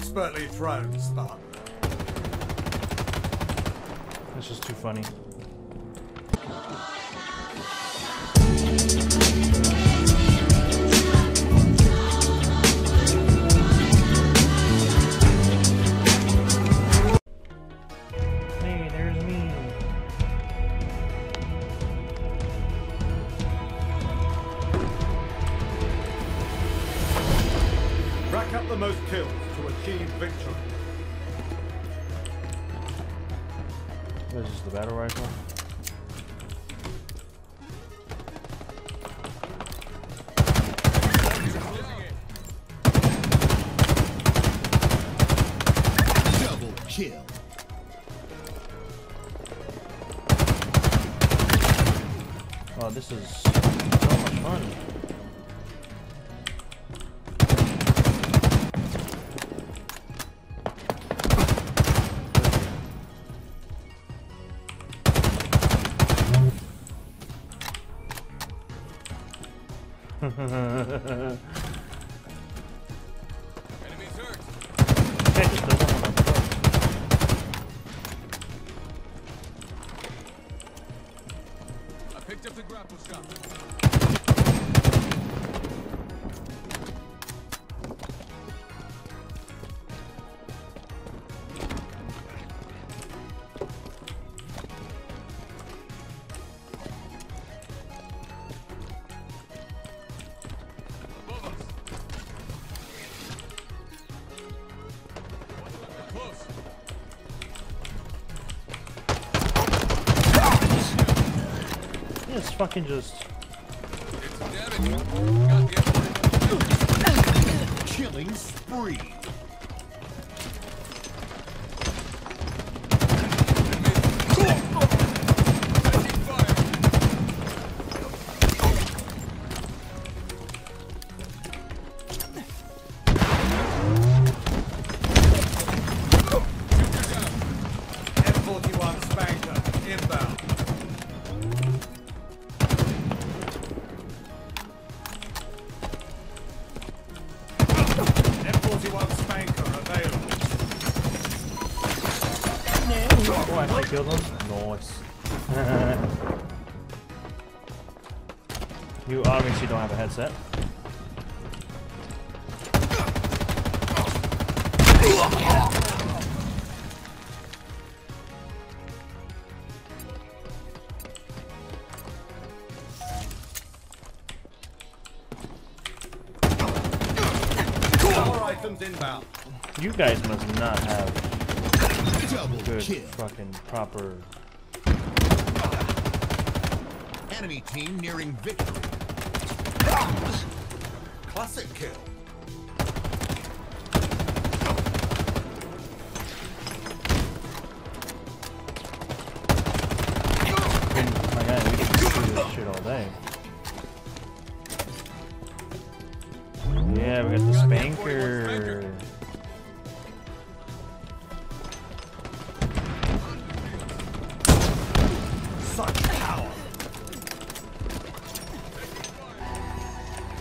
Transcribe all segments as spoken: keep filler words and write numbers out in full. expertly thrown stun. This is too funny. This is so much fun. Enemies hurt. Picked up the grappleshot. Fucking just it's damage. Goddamn. Killing spree. F forty-one spanker inbound. Kill them? Nice. You obviously don't have a headset. All items inbound. You guys must not have good kill. Fucking proper. Enemy team nearing victory. Classic kill. My God, we can do this shit all day. Yeah, we got the spanker.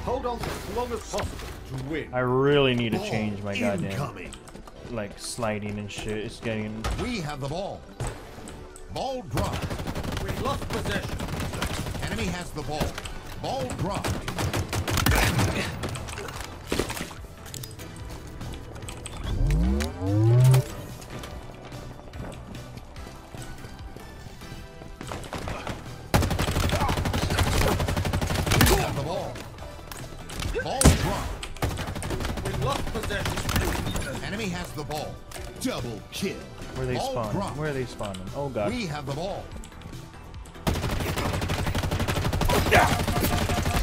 Hold on as long as possible to win. I really need to change my goddamn incoming. Like sliding and shit. It's getting. We have the ball. Ball drop. We lost possession. Enemy has the ball. Ball drop. Kill. Where are they spawning? Where are they spawning? Oh god. We have the ball. How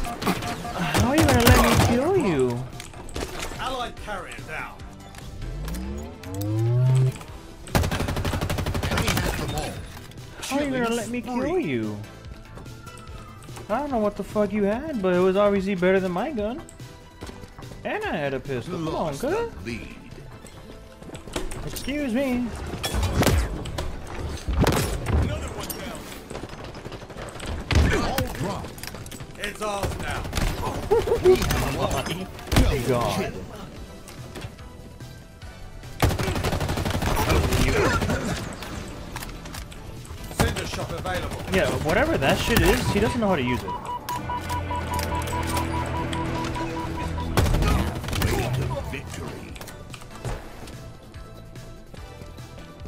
are you gonna let me kill you? Allied carrier down. Enemy has the ball. How are you gonna let me kill you? I don't know what the fuck you had, but it was obviously better than my gun. And I had a pistol. Come on, good. Excuse me. Another one down. All dropped. It's ours now. Oh, God. Yeah, whatever that shit is, he doesn't know how to use it.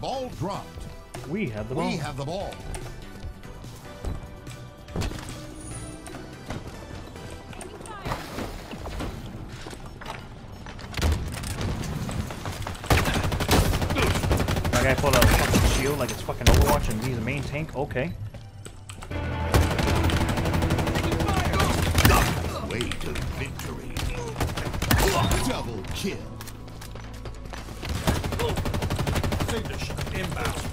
Ball dropped. We have the ball. We have the ball. That guy pulled out a fucking shield like it's fucking Overwatch and he's a main tank. Okay. Way to victory. Double kill. Signature inbound.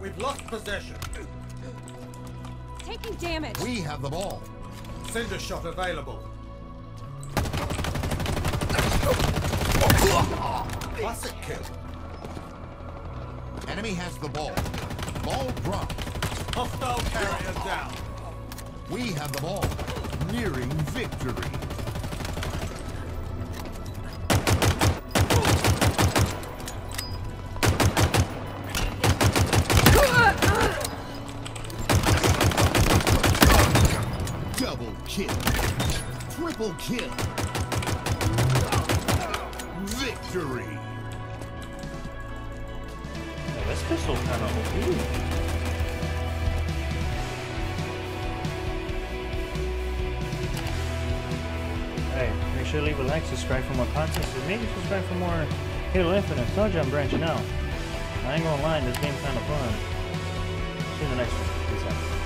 We've lost possession. Taking damage. We have the ball. Cinder shot available. Classic kill. Enemy has the ball. Ball dropped. Hostile carrier down. We have the ball. Nearing victory. Triple kill. Victory. Yeah, this pistol's kind of O P. Hey, make sure to leave a like, subscribe for more content, and maybe subscribe for more Halo Infinite. I told you I'm branching out. I ain't gonna lie, this game's kind of fun. See you in the next one. Peace out.